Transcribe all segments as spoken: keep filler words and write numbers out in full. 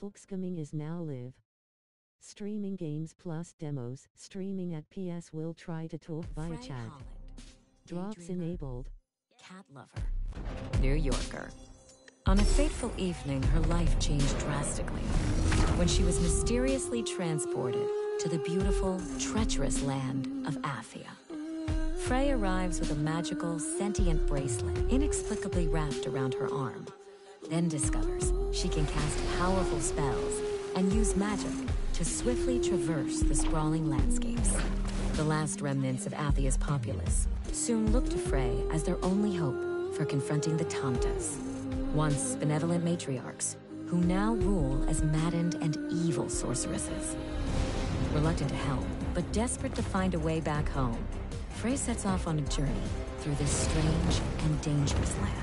Volksgaming is now live. Streaming games plus demos, streaming at P S will try to talk via Frey chat. Drops enabled. Cat lover. New Yorker. On a fateful evening, her life changed drastically when she was mysteriously transported to the beautiful, treacherous land of Athia. Frey arrives with a magical, sentient bracelet inexplicably wrapped around her arm, then discovers she can cast powerful spells and use magic to swiftly traverse the sprawling landscapes. The last remnants of Athia's populace soon look to Frey as their only hope for confronting the Tantas, once benevolent matriarchs, who now rule as maddened and evil sorceresses. Reluctant to help, but desperate to find a way back home, Frey sets off on a journey through this strange and dangerous land.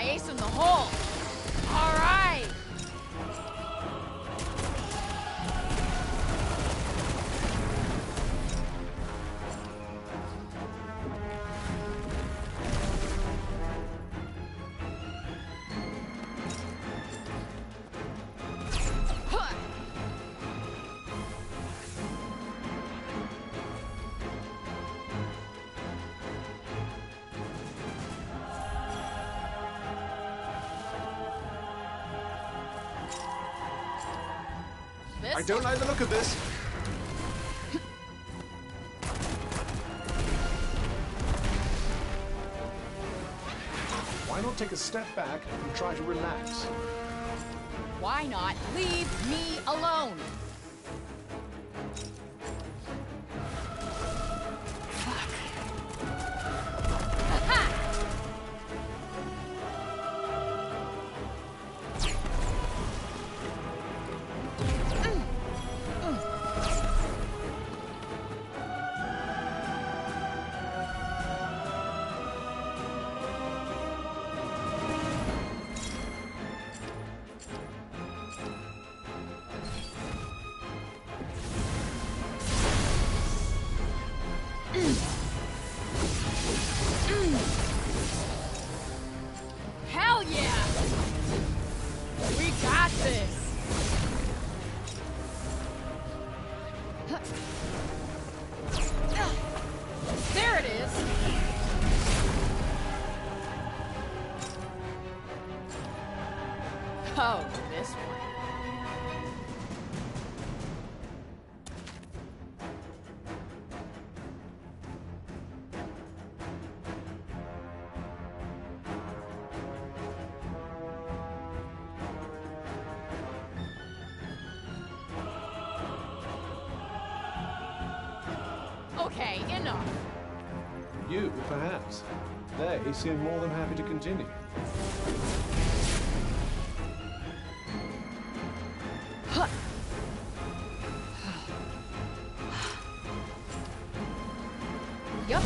Ace in the hole. All right. I don't like the look of this. Why not take a step back and try to relax? Why not leave me alone? Oh, this one. Okay, enough. You, perhaps. They seem more than happy to continue. Yup.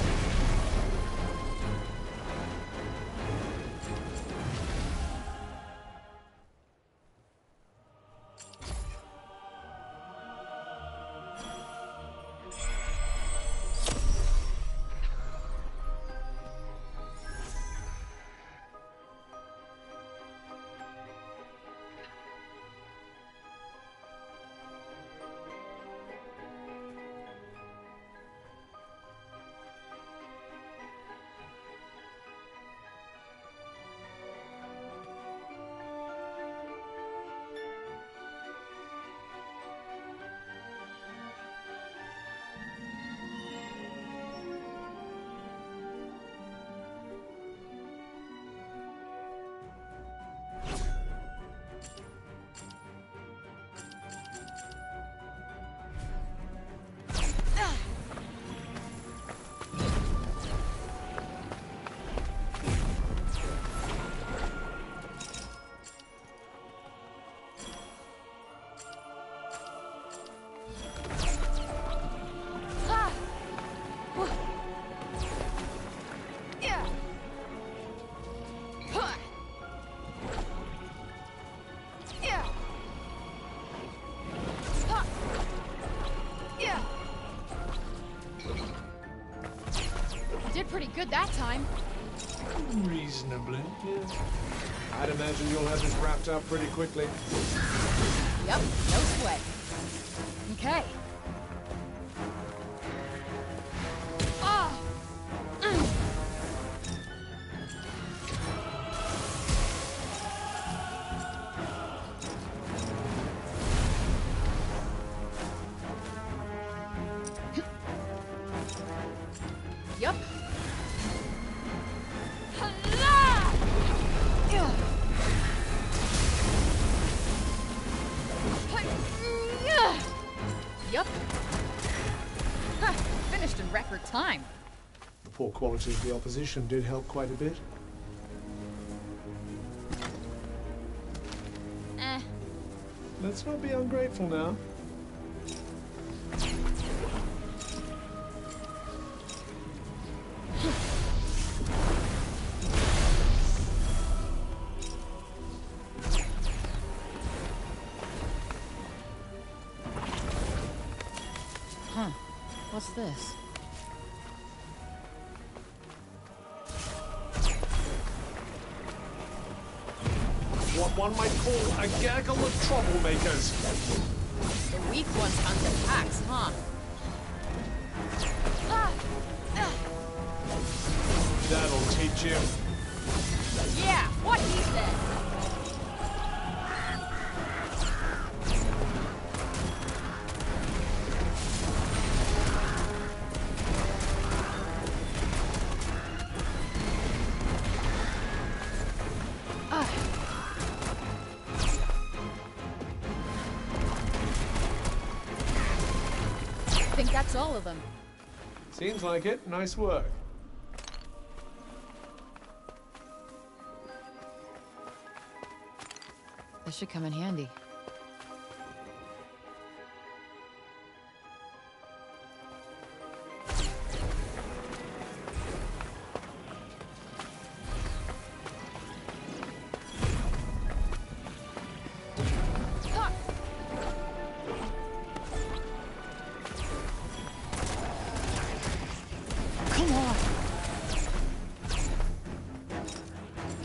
Pretty good that time. Reasonably, yes. I'd imagine you'll have this wrapped up pretty quickly. Yep, no sweat. Okay. Ah! Mm. Yep. Yup. Ha, finished in record time. The poor quality of the opposition did help quite a bit. Eh. Let's not be ungrateful now. Huh. What's this? What one might call a gaggle of troublemakers. The weak ones under packs, huh? Ah. Ah. That'll teach you. Yeah, what he said. I think that's all of them. Seems like it. Nice work. This should come in handy.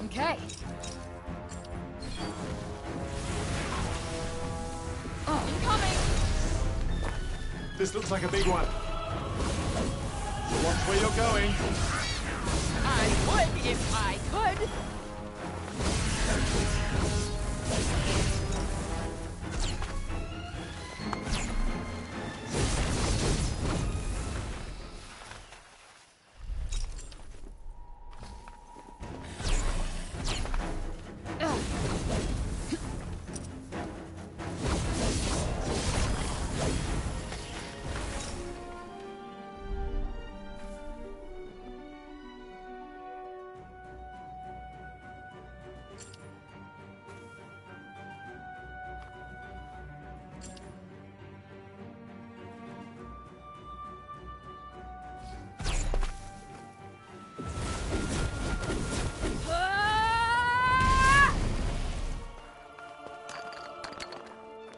Okay. Oh, incoming! This looks like a big one. Watch where you're going. I would if I could.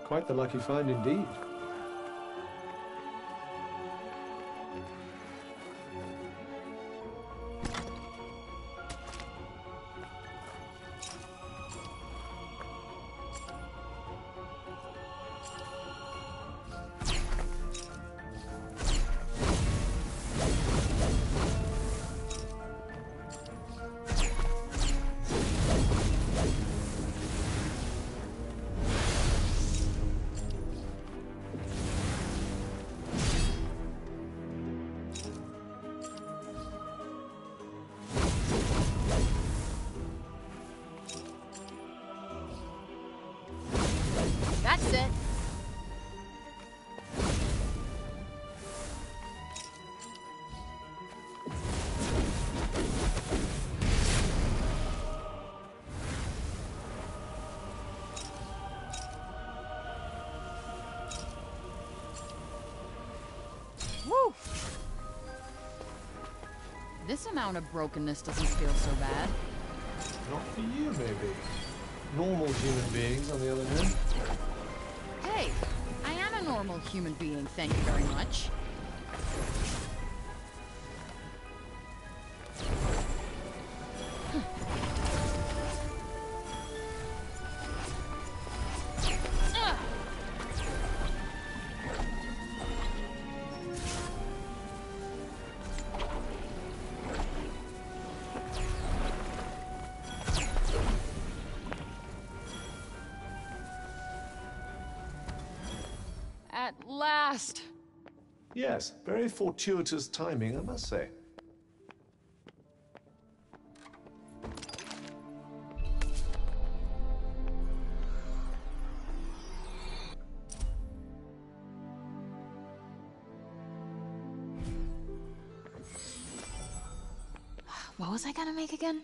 Quite the lucky find indeed. This amount of brokenness doesn't feel so bad. Not for you, maybe. Normal human beings, on the other hand. Hey, I am a normal human being, thank you very much. Yes, very fortuitous timing, I must say. What was I gonna make again?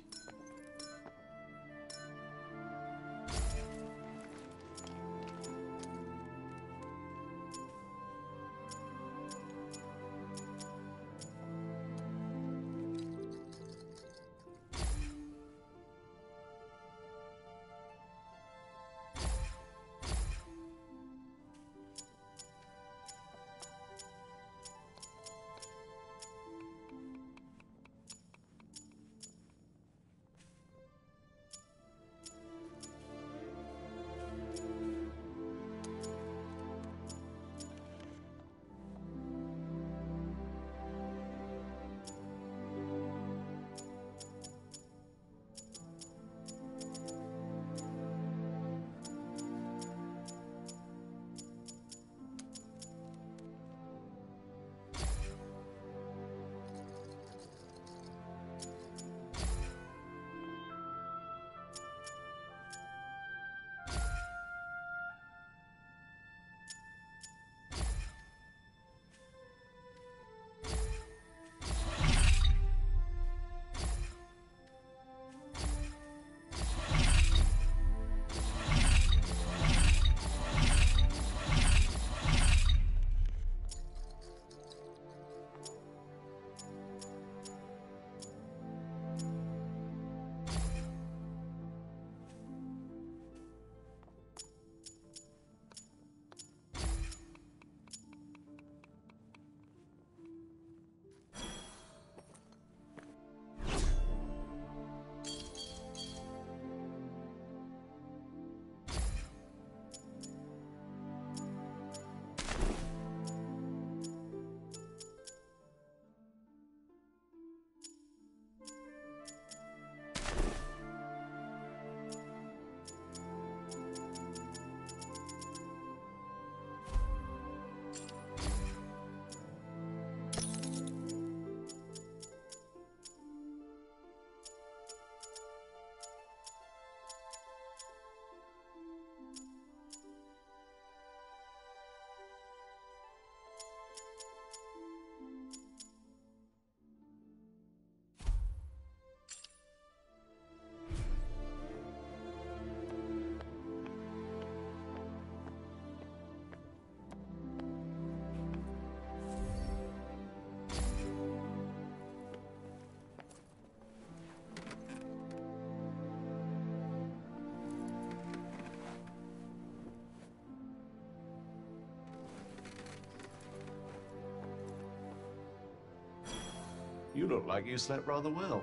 You look like you slept rather well.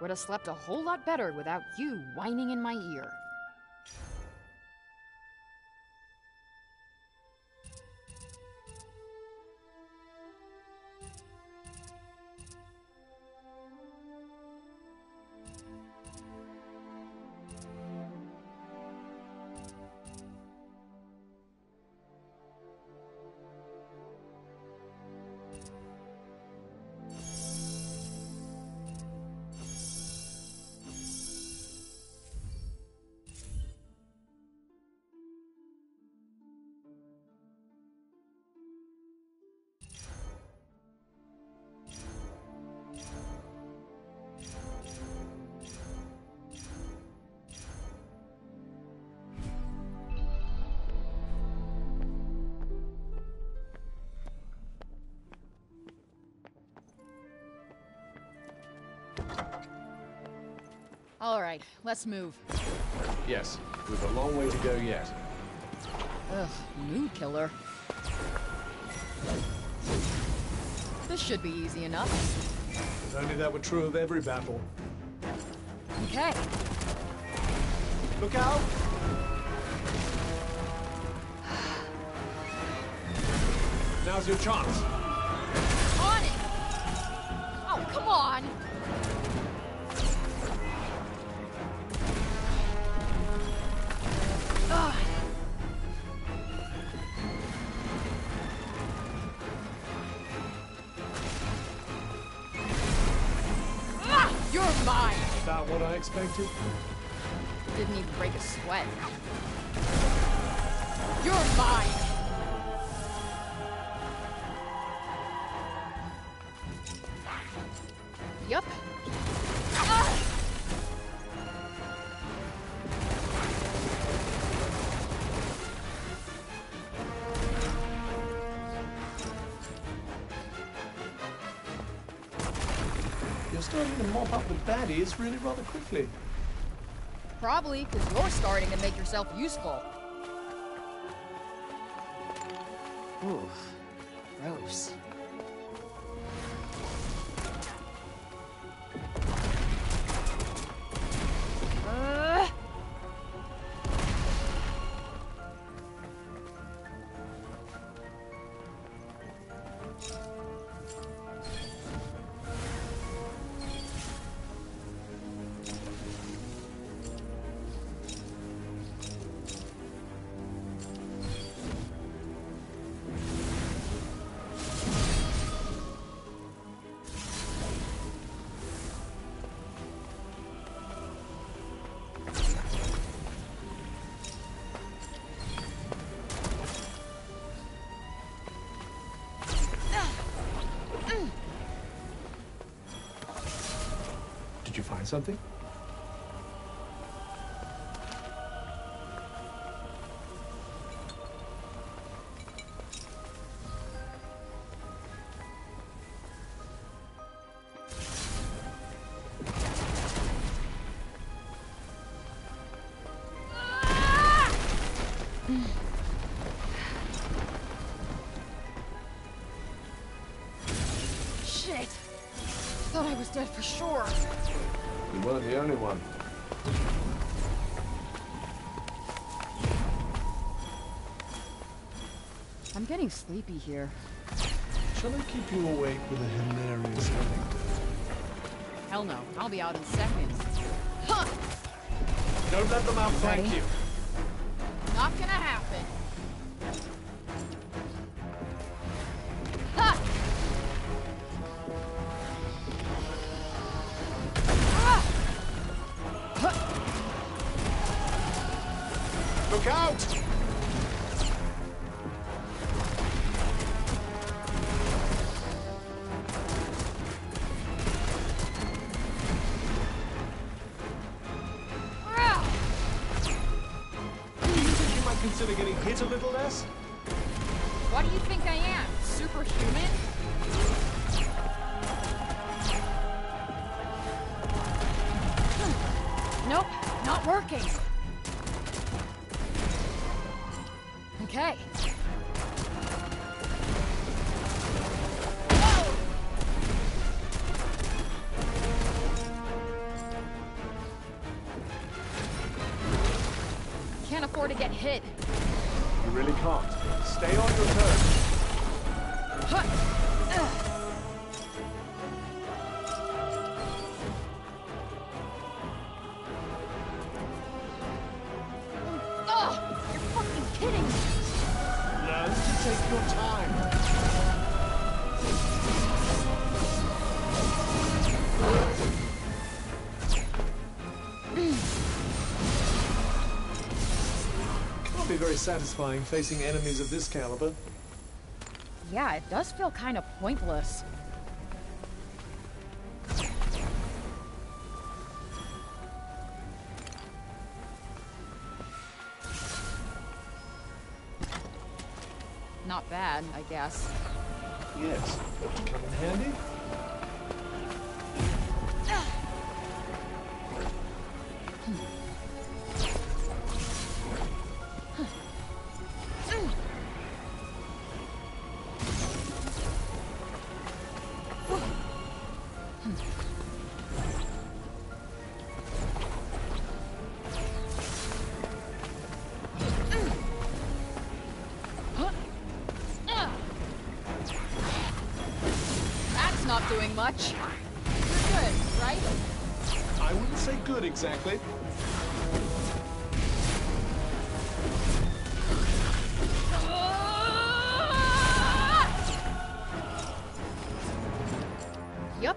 Would have slept a whole lot better without you whining in my ear. All right, let's move. Yes, we've a long way to go yet. Ugh, mood killer. This should be easy enough. If only that were true of every battle. Okay. Look out! Now's your chance. On it! Oh, come on! Expected. Didn't even break a sweat. You're mine! Yup. Ah! You're starting to mop up the baddies really rather quickly. Probably because you're starting to make yourself useful. Ooh, gross. Uh... Something? Shit! Thought I was dead for sure. You weren't the only one. I'm getting sleepy here. Shall I keep you awake with a hilarious ending? Hell no. I'll be out in seconds. Huh! Don't let them out, thank you. Not gonna happen. It'll be very satisfying facing enemies of this caliber. Yeah, it does feel kind of pointless. Not bad, I guess. Yes, that would come in handy. Much. You're good, right? I wouldn't say good exactly. Yep.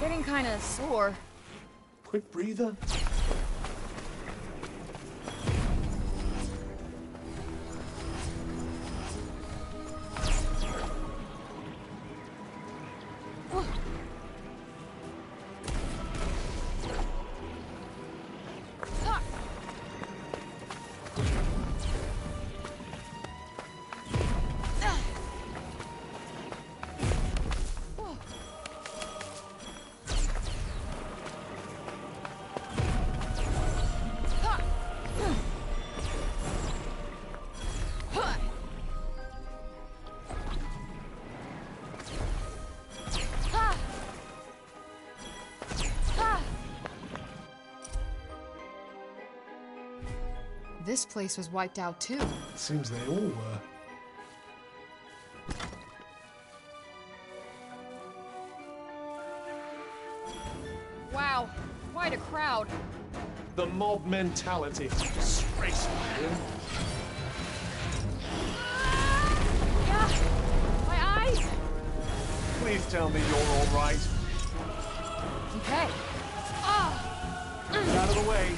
Getting kind of sore. Quick breather. This place was wiped out too. Seems they all were. Wow, quite a crowd. The mob mentality. Disgraceful. Ah! Yeah. My eyes! Please tell me you're all right. Okay. Ah! Get out of the way.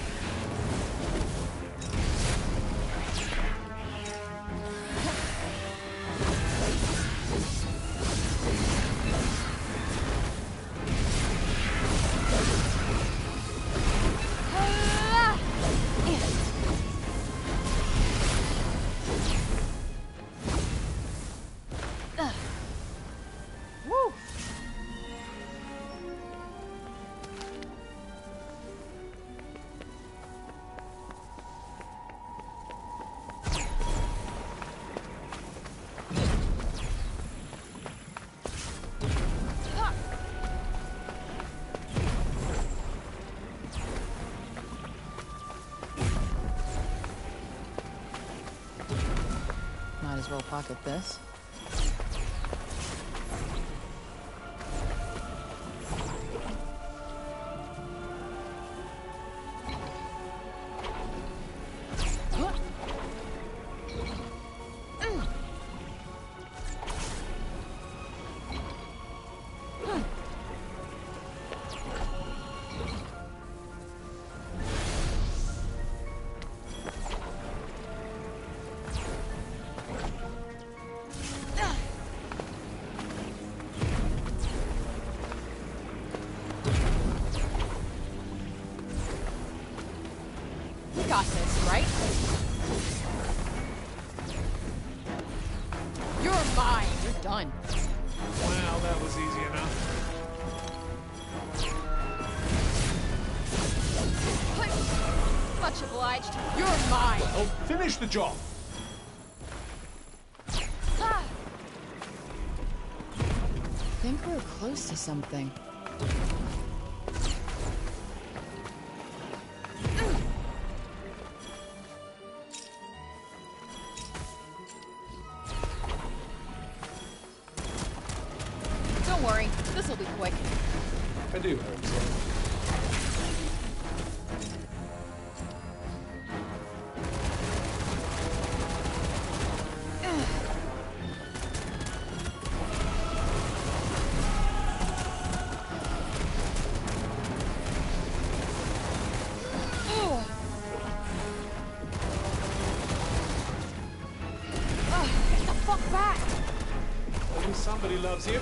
I'll pocket this. Finish the job. I think we're close to something. Don't worry, this will be quick. I do hope so. Somebody loves you.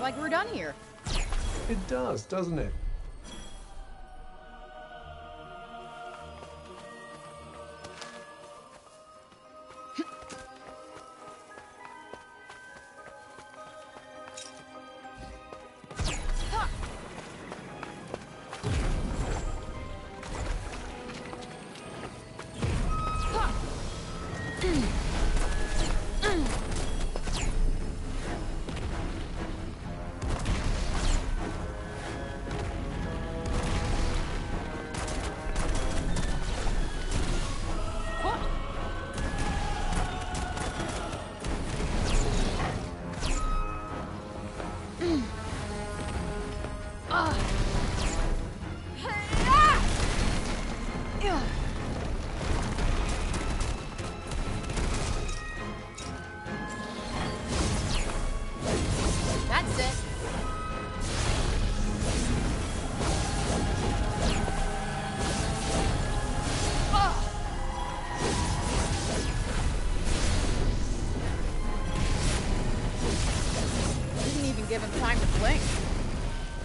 Like we're done here. It does, doesn't it?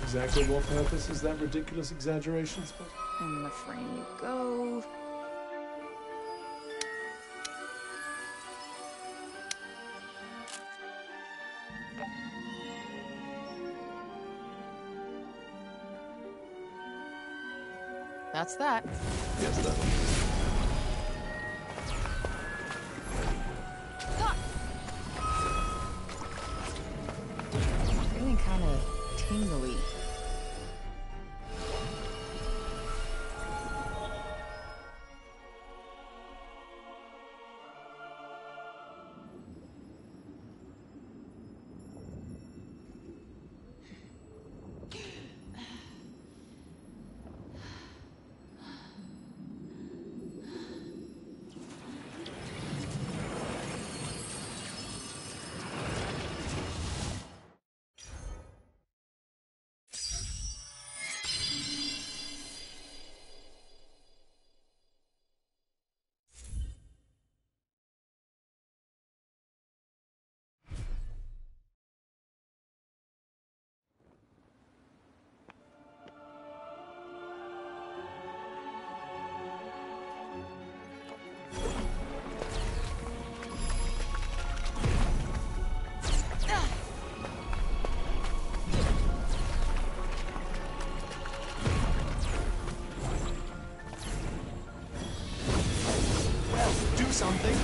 Exactly what purpose is that ridiculous exaggeration spot? In the frame you go. That's that. Yes, that one. Something.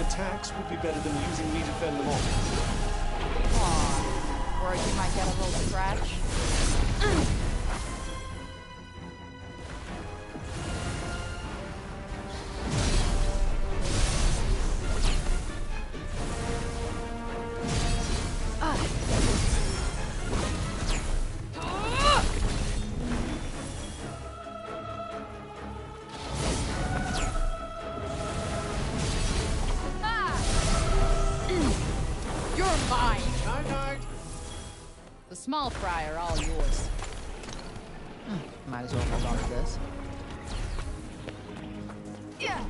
Attacks would be better than using me to fend them off. Aw, or you might get a little scratch. small fry are all yours. Might as well hold on to this. Yeah.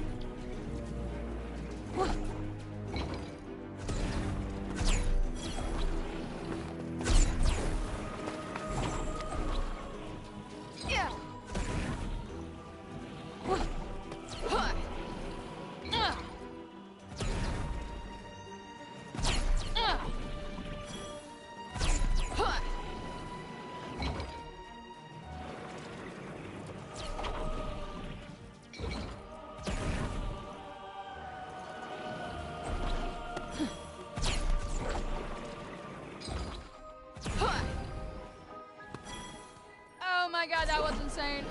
Insane.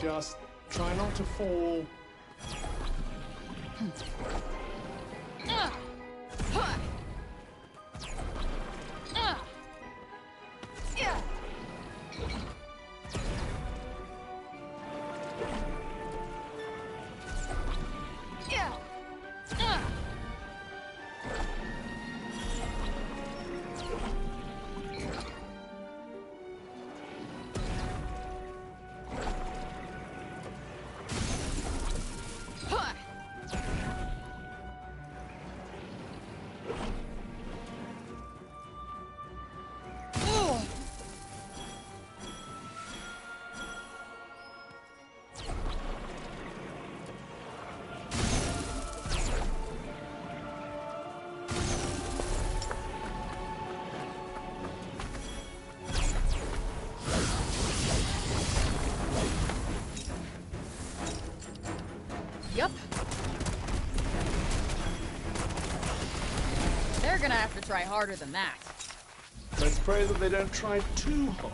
Just try not to fall. They're gonna have to try harder than that. Let's pray that they don't try too hard.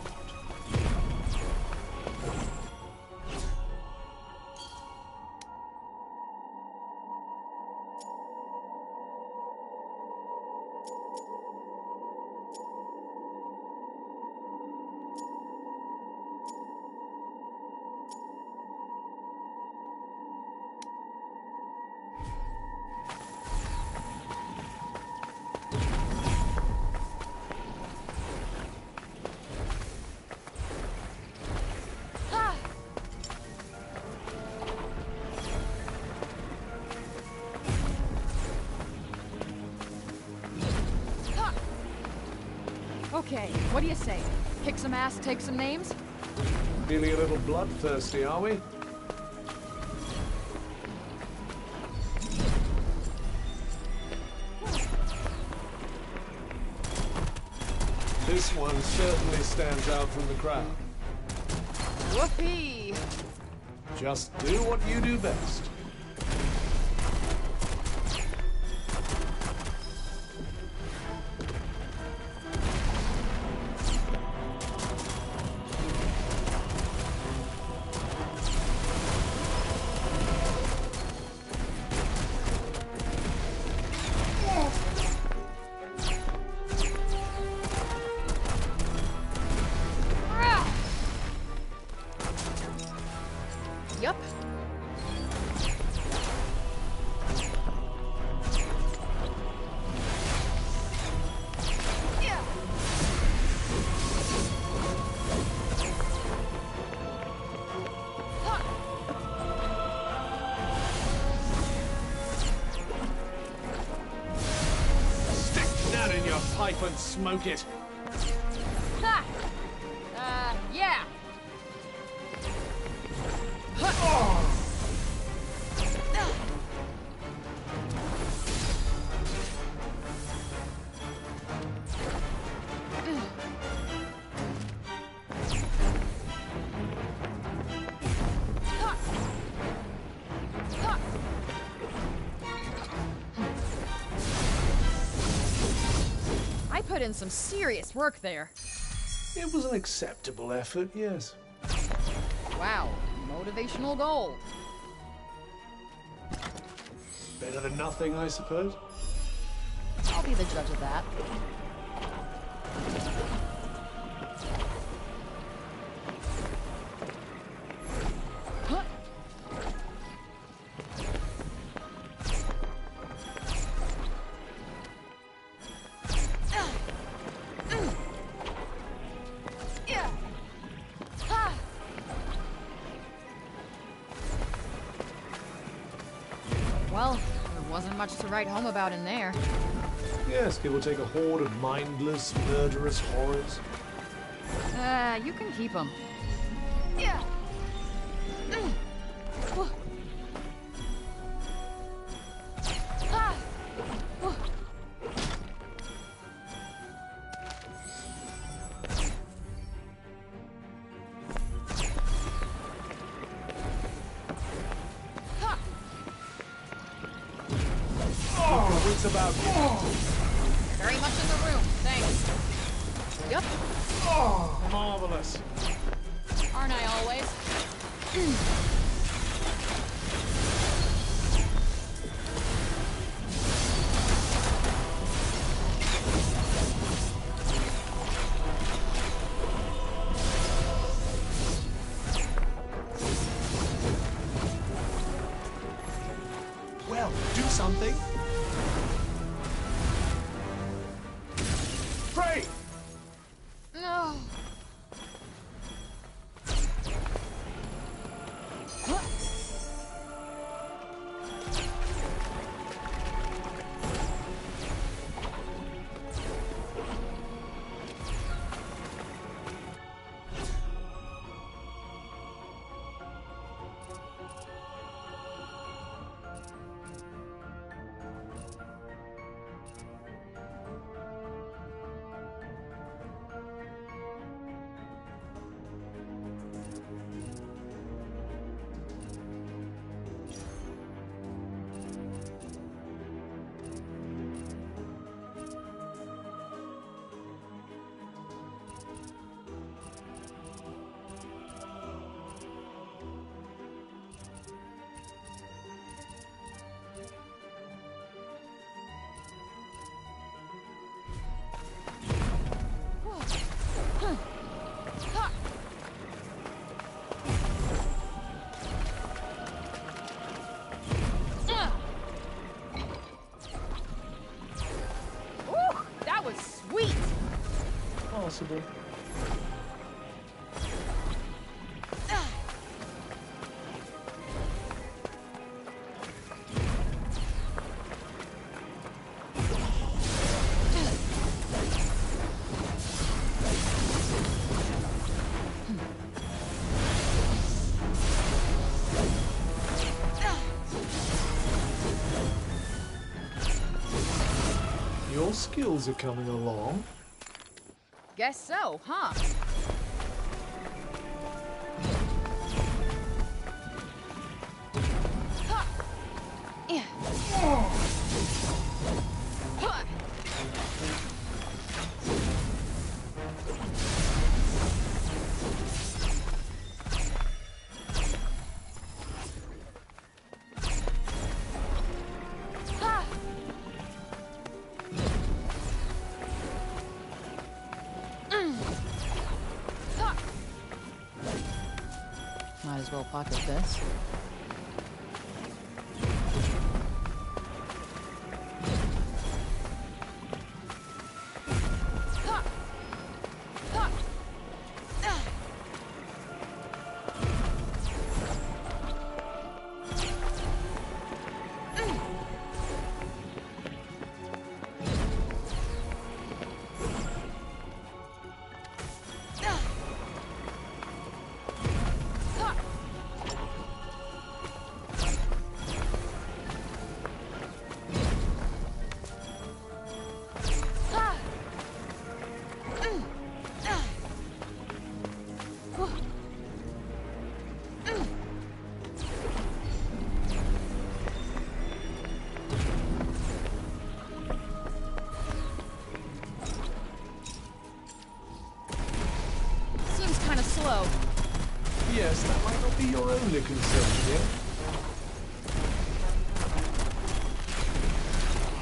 Okay, what do you say? Kick some ass, take some names? Feeling a little bloodthirsty, are we? This one certainly stands out from the crowd. Whoopee! Just do what you do best. And smoke it. Ha! Uh, yeah. Oh. In some serious work there. It was an acceptable effort, yes. Wow, motivational gold. Better than nothing, I suppose. I'll be the judge of that. Well, there wasn't much to write home about in there. Yes, give or take a horde of mindless, murderous horrors. Uh, you can keep them. Yeah. About oh. Very much in the room, thanks. Yep. Oh, marvelous. Aren't I always? Well, do something. Possible. Your skills are coming along. Guess so, huh? Well, pocket this. Yes, that might not be your only concern here. Yeah?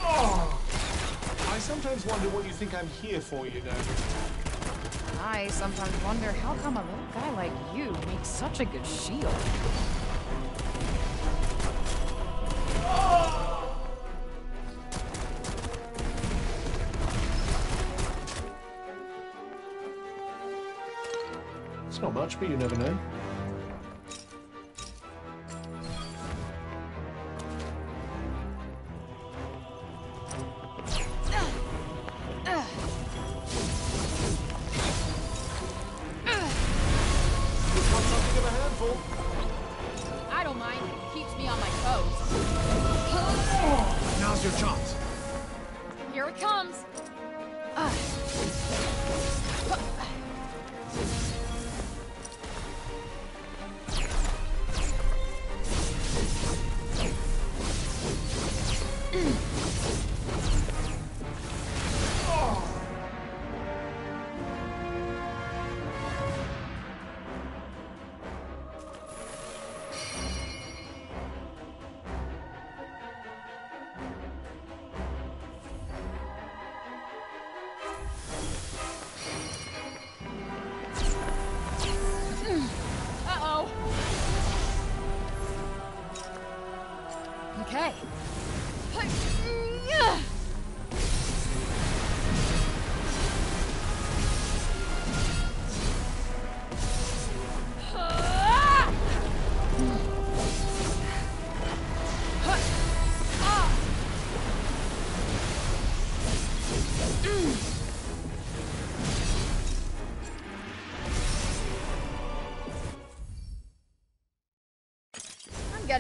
Oh! I sometimes wonder what you think I'm here for, you know. I sometimes wonder how come a little guy like you makes such a good shield. It's not much, but you never know. helpful? I don't mind. It keeps me on my toes. Now's your chance. Here it comes. Uh.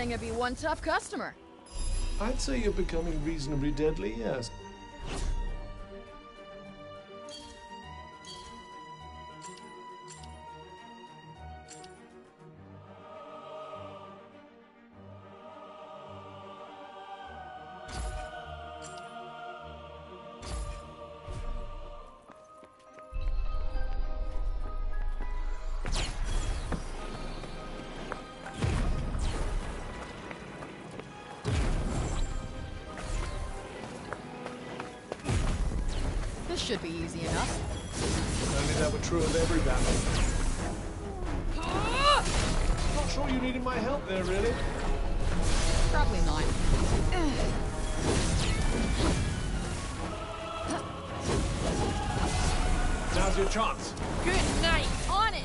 Gonna be one tough customer. I'd say you're becoming reasonably deadly, yes. Should be easy enough. If only that were true of every battle. Ah! Not sure you needed my help there, really. Probably not. Now's your chance. Good night. On it.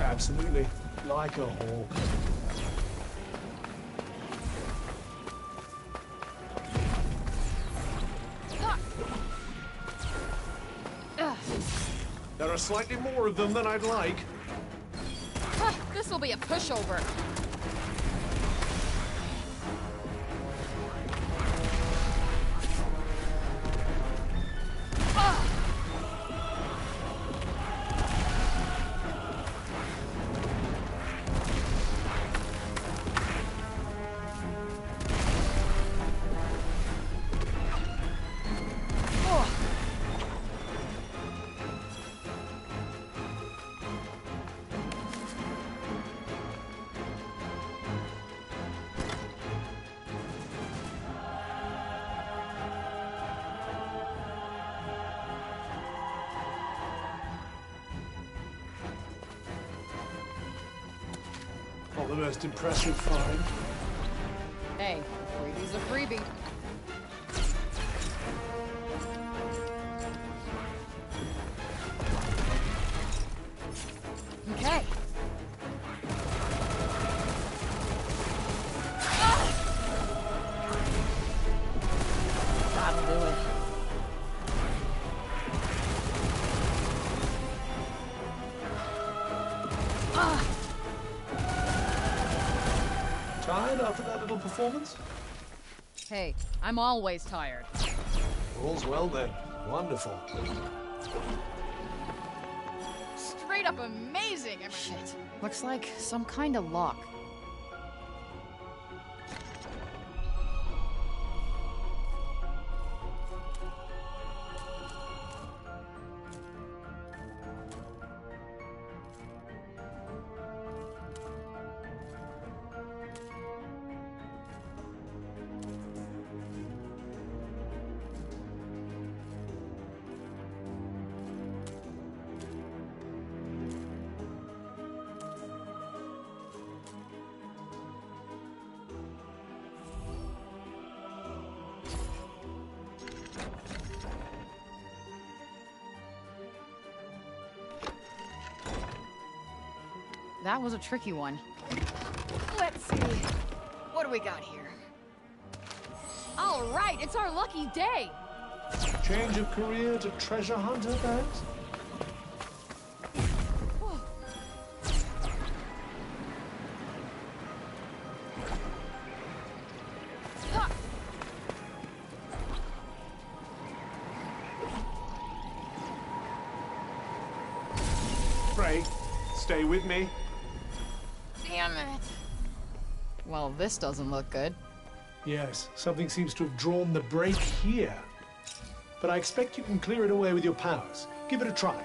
Absolutely, like a hawk. There are slightly more of them than I'd like. Huh, this will be a pushover. The most impressive find. Hey, freebie's a freebie. Okay. Ah! That'll do it. Tired after that little performance? Hey, I'm always tired. All's well then. Wonderful. Straight up amazing, Emerald. Shit. Looks like some kind of lock. That was a tricky one. Let's see. What do we got here? All right, it's our lucky day. Change of career to treasure hunter, perhaps? Frey, stay with me. Well, this doesn't look good. Yes, something seems to have drawn the break here. But I expect you can clear it away with your powers. Give it a try.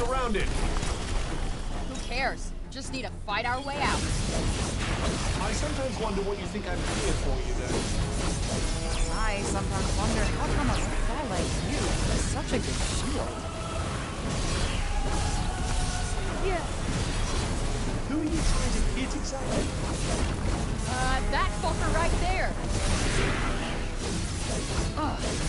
Surrounded. Who cares? Just need to fight our way out. I sometimes wonder what you think I'm here for, you though. I sometimes wonder how come a guy like you is such a good shield. Yeah. Who are you trying to hit exactly? Uh, that fucker right there. Ugh.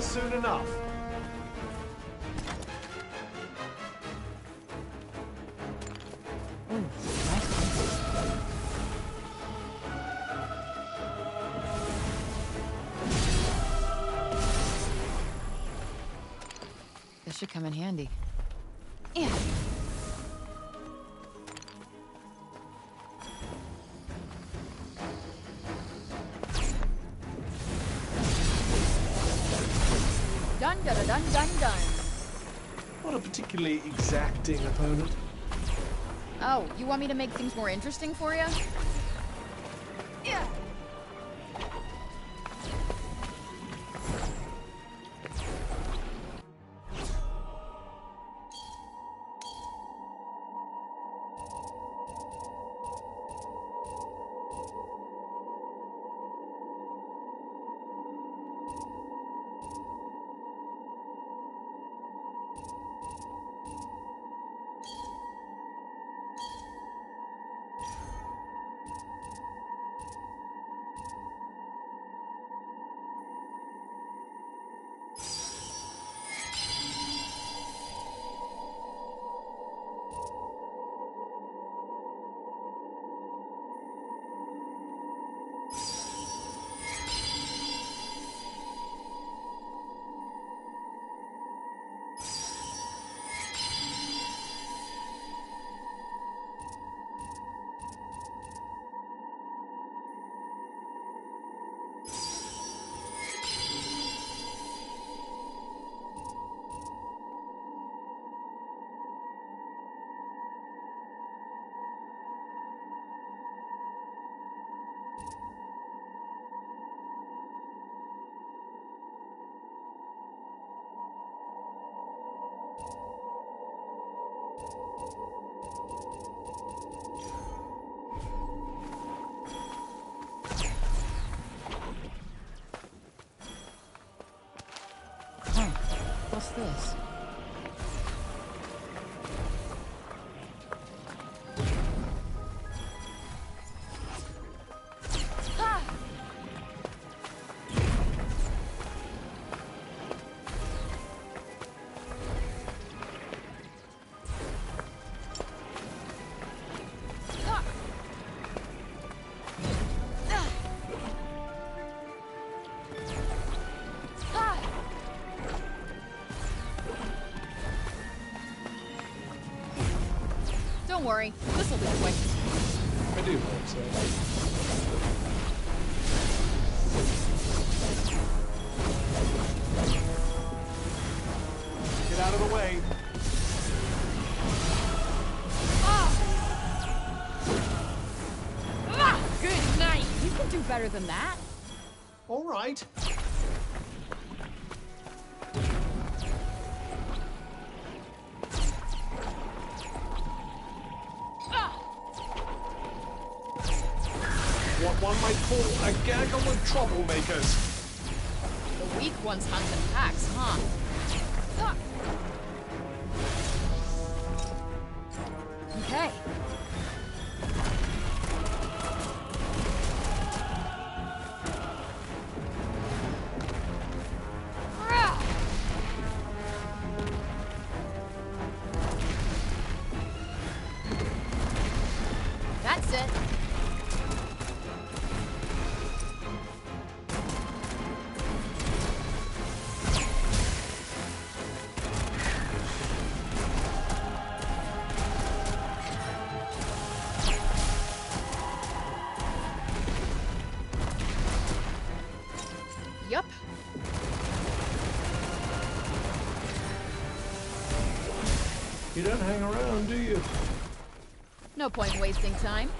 Soon enough. This should come in handy. Yeah. Exacting opponent. Oh, you want me to make things more interesting for you? Yeah. this? Don't worry, this will be quick. I do hope so. Get out of the way. Ah. Ah, good night. You can do better than that. All right. A gaggle of troublemakers. The weak ones hunt in packs, huh? Okay. That's it. Hang around, do you? No point wasting time.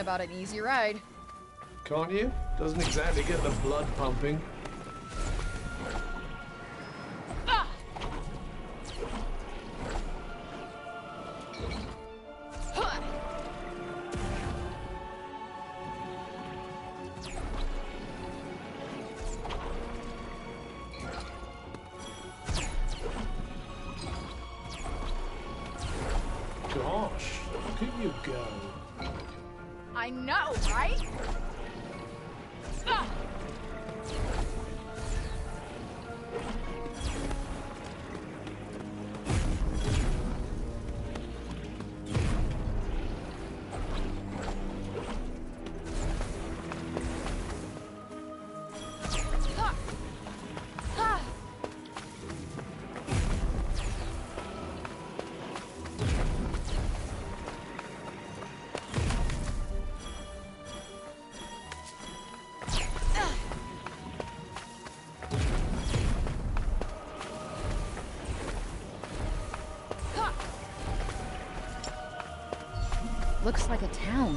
About an easy ride. Can't you? Doesn't exactly get the blood pumping. Ah! Huh! Gosh, look at you go. I know, right? Ah! Looks like a town.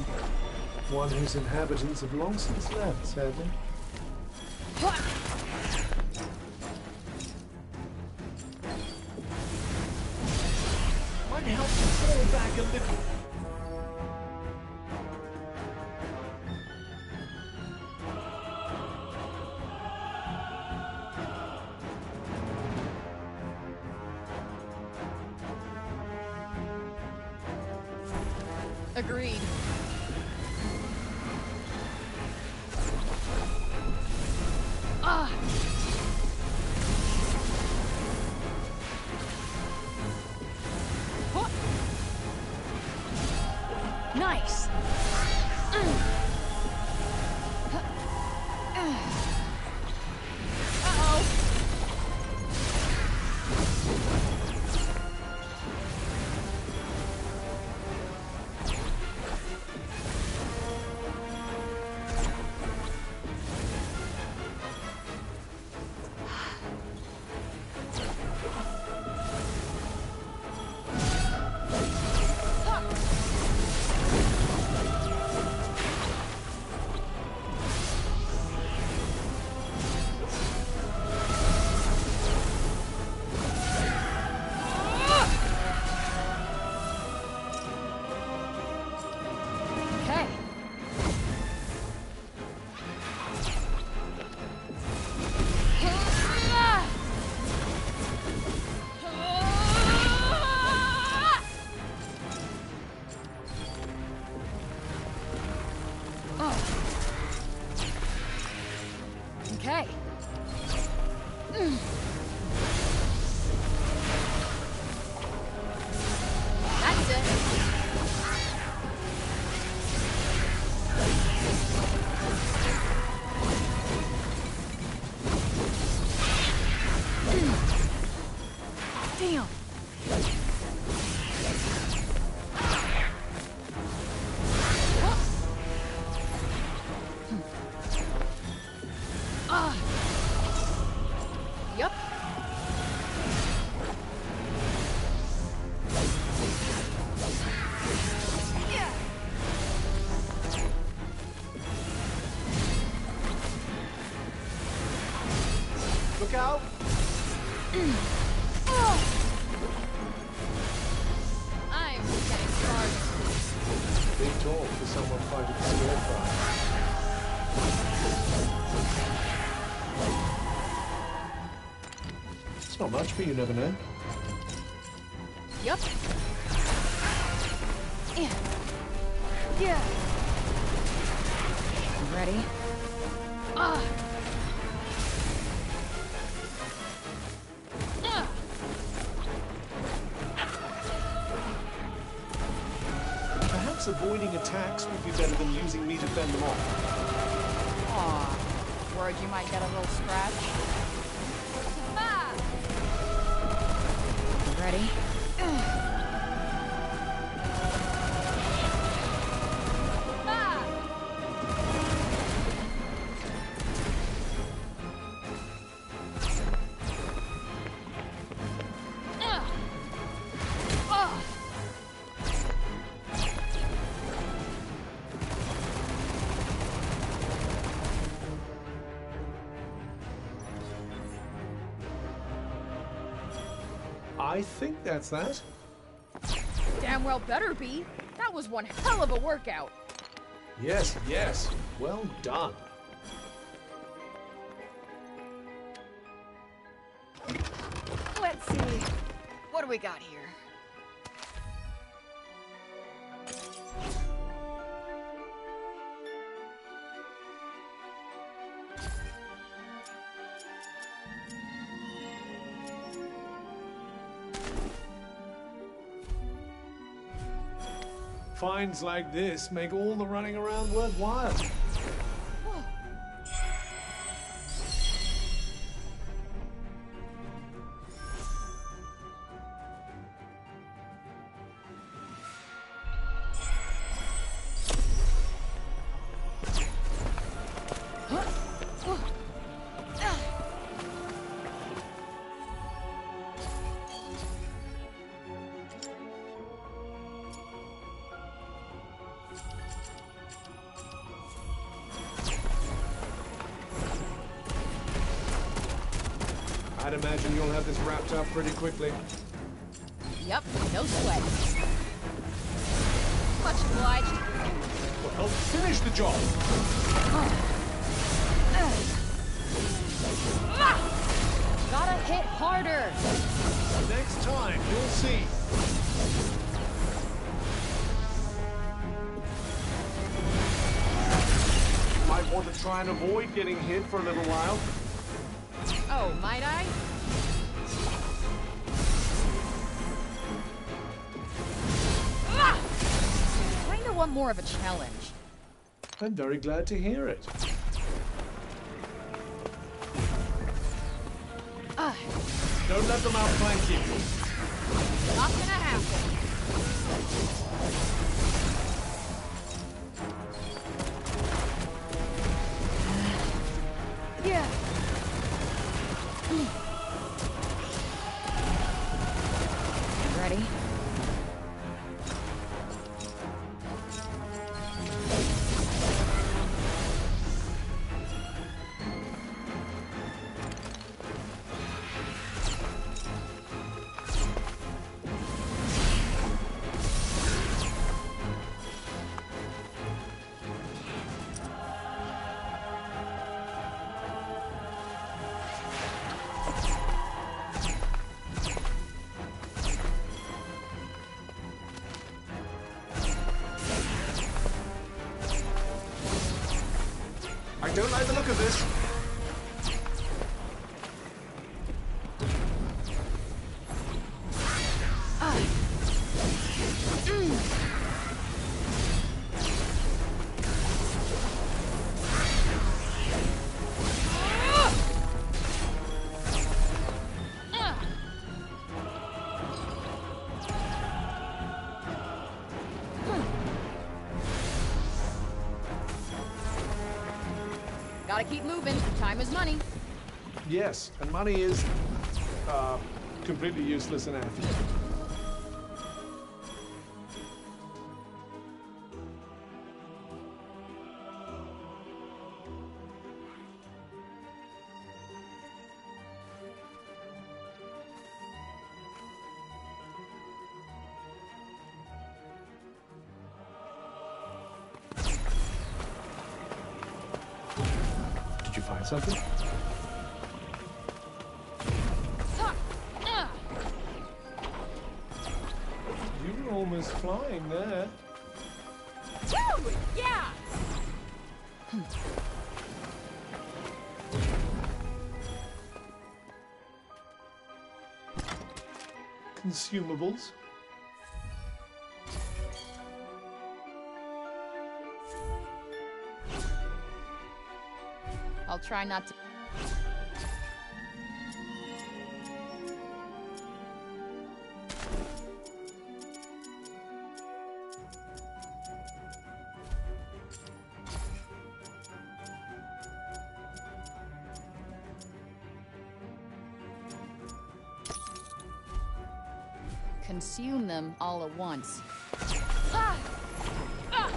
One whose inhabitants have long since left, sadly. Might help to fall back a little. Agreed. Ah! Huh. Nice. at all for someone fighting the scarecrow. It's not much, but you never know. Yup. Yeah. Yeah. Ready? Ah. Perhaps avoiding attacks would be better than using me to fend them off. Aw, worried you might get a little scratch. Ah. Ready? I think that's that. Damn well better be. That was one hell of a workout. Yes, yes. Well done. Let's see. What do we got here? Finds like this make all the running around worthwhile. Whoa. I'd imagine you'll have this wrapped up pretty quickly. Yep, no sweat. Much obliged. Well, finish the job. Uh. Uh. Ah! Gotta hit harder. Next time, you'll see. Might want to try and avoid getting hit for a little while. Oh, might I? Ah! Kinda want more of a challenge. I'm very glad to hear it. Uh. Don't let them outflank you. Not gonna happen. Yeah. Ready? Don't like the look of this. Uh. Mm. Uh. Gotta keep moving. Time is money. Yes, and money is uh, completely useless in Athia. Did you find something? You were almost flying there. Woo! Yeah! Hm. Consumables. I'll try not to. Consume them all at once. Ah! Ah!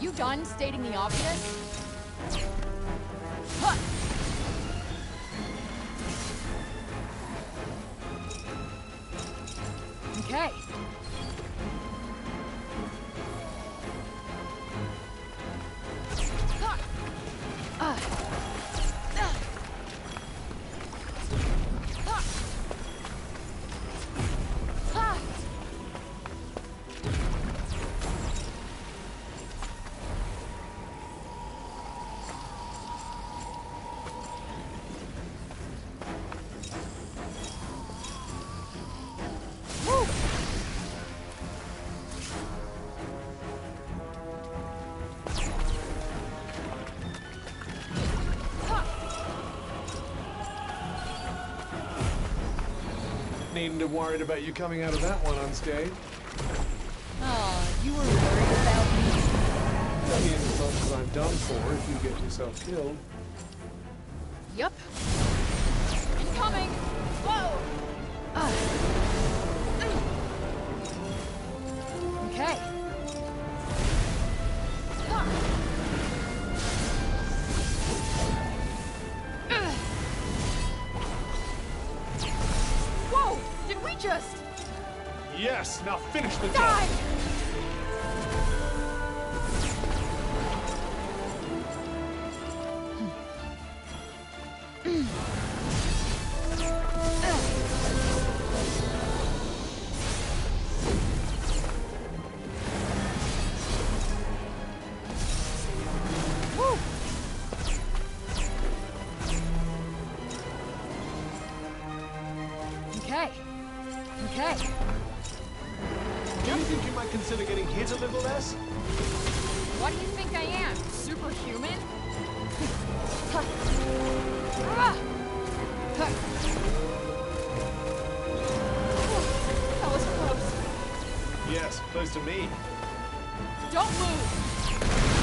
You done stating the obvious? Huh. Okay. Huh. Uh. Uh. Huh. Huh. Needn't have worried about you coming out of that one unscathed. Oh, you were worried about me. Don't be insulted as I'm done for if you get yourself killed. Yep. Incoming! Whoa! Uh. Okay. Huh. Just... Yes, now finish the job! Yes, close to me. Don't move!